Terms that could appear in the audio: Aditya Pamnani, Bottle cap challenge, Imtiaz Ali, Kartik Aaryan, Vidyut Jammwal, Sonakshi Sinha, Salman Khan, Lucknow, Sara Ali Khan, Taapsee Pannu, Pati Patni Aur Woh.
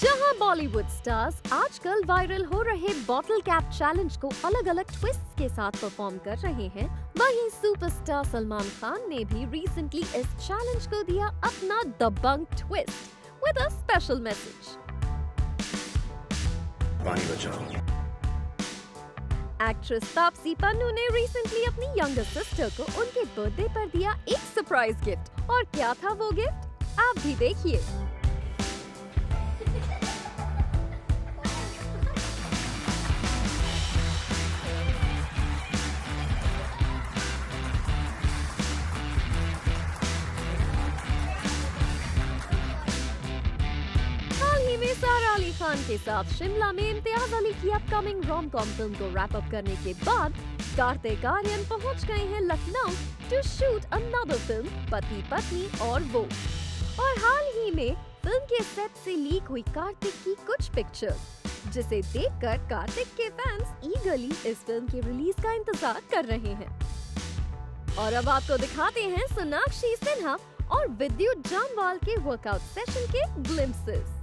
जहां बॉलीवुड स्टार्स आजकल वायरल हो रहे बॉटल कैप चैलेंज को अलग अलग ट्विस्ट के साथ परफॉर्म कर रहे हैं, वहीं सुपरस्टार सलमान खान ने भी रिसेंटली इस चैलेंज को दिया अपना दबंग twist with a special message. पानी बचाओ। एक्ट्रेस तापसी पन्नू ने रिसेंटली अपनी यंगर सिस्टर को उनके बर्थडे पर दिया एक सरप्राइज गिफ्ट, और क्या था वो गिफ्ट, आप भी देखिए। सारा अली खान के साथ शिमला में इम्तियाज अली की अपकमिंग रोम कॉम फिल्म को रैप अप करने के बाद कार्तिक आर्यन पहुंच गए हैं Lucknow to shoot another film Pati Patni और वो। और हाल ही में फिल्म के सेट से लीक हुई कार्तिक की कुछ पिक्चर्स, जिसे देखकर कार्तिक के फैंस ईगरली इस फिल्म के रिलीज का इंतजार कर रहे हैं। और अब आपको दिखाते हैं सोनाक्षी सिन्हा और विद्युत जामवाल के वर्कआउट सेशन के ग्लिम्पसेस।